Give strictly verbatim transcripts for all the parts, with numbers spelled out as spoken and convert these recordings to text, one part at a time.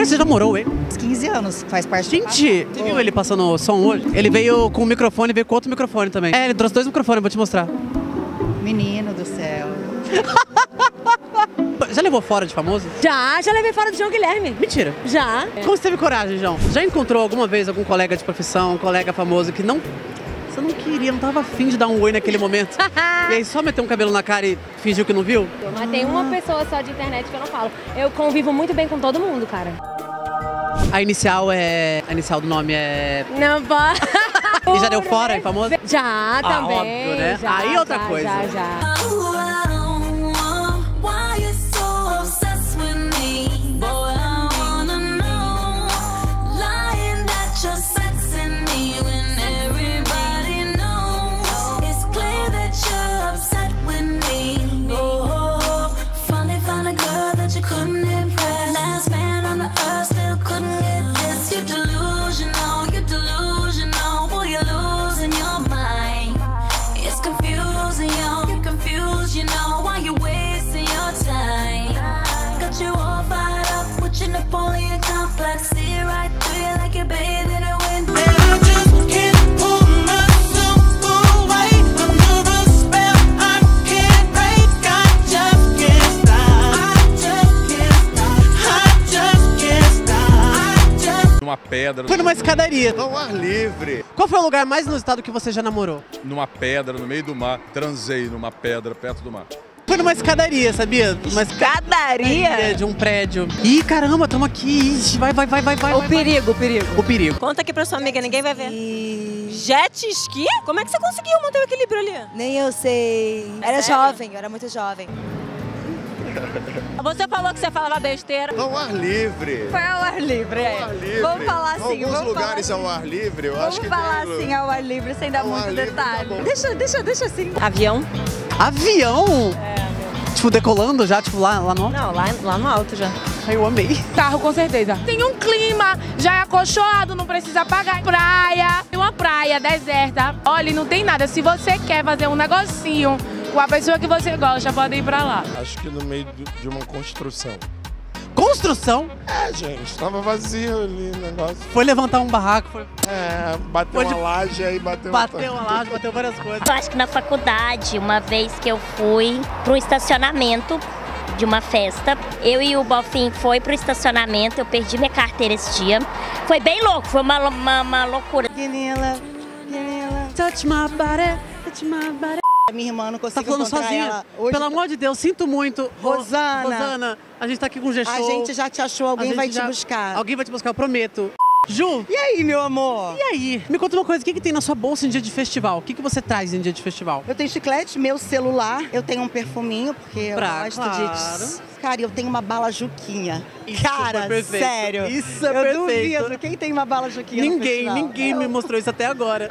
Cara, você já namorou ele? quinze anos, faz parte. Gente, você viu ele passando o som hoje? Ele veio com um microfone, veio com outro microfone também. É, ele trouxe dois microfones, vou te mostrar. Menino do céu. Já levou fora de famoso? Já, já levei fora do João Guilherme. Mentira. Já. Como você teve coragem, João? Já encontrou alguma vez algum colega de profissão, um colega famoso que não... Você não queria, não tava afim de dar um oi naquele momento. E aí só meter um cabelo na cara e fingiu que não viu? Mas ah. tem uma pessoa só de internet que eu não falo. Eu convivo muito bem com todo mundo, cara. A inicial é... A inicial do nome é... Não pode. E já deu fora, é famoso? Já, ah, também. Óbvio, né? Já, aí outra já, coisa. Já, já. Numa pedra. Foi numa escadaria. Ao ar livre. Qual foi o lugar mais inusitado que você já namorou? Numa pedra, no meio do mar. Transei numa pedra, perto do mar. Foi numa escadaria, sabia? Uma escadaria de um prédio. Ih, caramba, tamo aqui. Ixi, vai, vai, vai, vai, vai. O perigo, o perigo. O perigo. Conta aqui pra sua amiga, ninguém vai ver. E... Jet ski? Como é que você conseguiu manter o equilíbrio ali? Nem eu sei. Era jovem, eu era muito jovem. Você falou que você falava besteira. Ao ar livre. Foi ao ar livre, é. Ao ar livre. Vamos falar assim. Alguns lugares ao ar livre, eu acho que tem. Vamos falar assim ao ar livre, sem dar muito detalhe. Deixa, deixa, deixa assim. Avião. Avião? É. Tipo, decolando já, tipo, lá, lá no alto? Não, lá, lá no alto já. Ai, eu amei. Carro, com certeza. Tem um clima, já é acolchoado, não precisa pagar. Praia, tem uma praia deserta. Olha, não tem nada. Se você quer fazer um negocinho com a pessoa que você gosta, pode ir pra lá. Acho que no meio de uma construção. Construção? É, gente, tava vazio ali o negócio. Foi levantar um barraco, foi... É, bateu uma laje aí, bateu... Bateu uma laje, bateu várias coisas. Eu acho que na faculdade, uma vez que eu fui pro estacionamento de uma festa, eu e o Bofim foi pro estacionamento, eu perdi minha carteira esse dia. Foi bem louco, foi uma, uma, uma loucura. Vanilla, vanilla, touch my body, touch my body. Minha irmã não conseguiu encontrar. Tá falando sozinha? Hoje... Pelo amor de Deus, sinto muito. Rosana, Rosana, a gente tá aqui com o gestor. A gente já te achou, alguém vai já... te buscar. Alguém vai te buscar, eu prometo. Ju! E aí, meu amor? E aí? Me conta uma coisa, o que, que tem na sua bolsa em dia de festival? O que, que você traz em dia de festival? Eu tenho chiclete, meu celular, eu tenho um perfuminho, porque pra, eu gosto claro. de... Cara, eu tenho uma bala Juquinha. Isso, cara, sério. Isso é eu perfeito. Eu duvido. Quem tem uma bala Juquinha Ninguém, no ninguém eu... me mostrou isso até agora.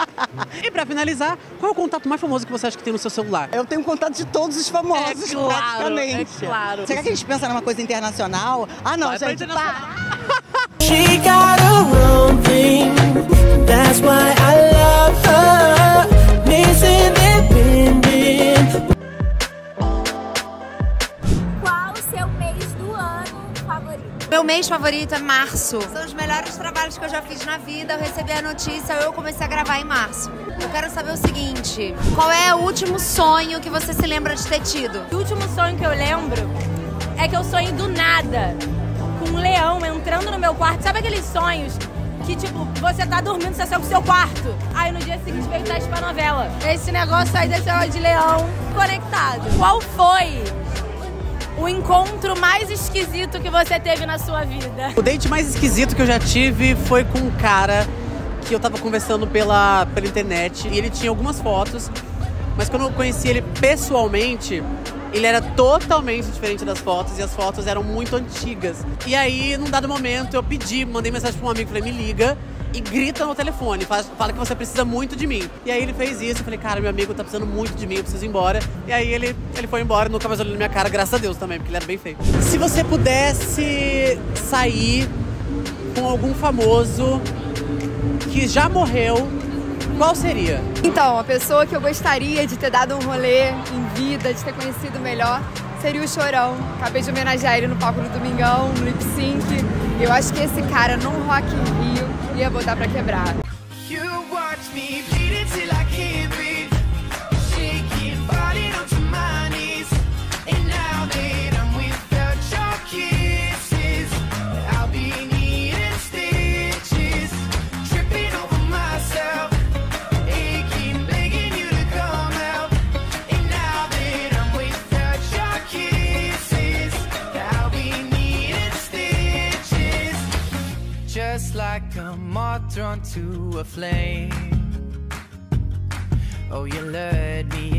E pra finalizar, qual é o contato mais famoso que você acha que tem no seu celular? Eu tenho um contato de todos os famosos, é claro, praticamente. É claro. Será que a gente pensa numa coisa internacional? Ah, não, vai, gente, pá! She got her own thing, that's why I love her, missing it, been, been. Qual o seu mês do ano favorito? Meu mês favorito é março. São os melhores trabalhos que eu já fiz na vida, eu recebi a notícia, eu comecei a gravar em março. Eu quero saber o seguinte, qual é o último sonho que você se lembra de ter tido? O último sonho que eu lembro é que eu sonho do nada. Com um leão entrando no meu quarto. Sabe aqueles sonhos que, tipo, você tá dormindo, você saiu pro seu quarto. Aí no dia seguinte veio teste pra novela. Esse negócio aí desse negócio de leão conectado. Qual foi o encontro mais esquisito que você teve na sua vida? O date mais esquisito que eu já tive foi com um cara que eu tava conversando pela, pela internet. E ele tinha algumas fotos, mas quando eu conheci ele pessoalmente... Ele era totalmente diferente das fotos e as fotos eram muito antigas. E aí, num dado momento, eu pedi, mandei mensagem pra um amigo, falei, me liga e grita no telefone, fala que você precisa muito de mim. E aí ele fez isso, eu falei, cara, meu amigo tá precisando muito de mim, eu preciso ir embora. E aí ele, ele foi embora, nunca mais olhou na minha cara, graças a Deus também, porque ele era bem feio. Se você pudesse sair com algum famoso que já morreu, qual seria? Então, a pessoa que eu gostaria de ter dado um rolê em vida, de ter conhecido melhor, seria o Chorão. Acabei de homenagear ele no palco do Domingão, no Lip Sync. Eu acho que esse cara, no Rock em Rio, ia botar pra quebrar. Just like a moth drawn to a flame. Oh, you lured me in.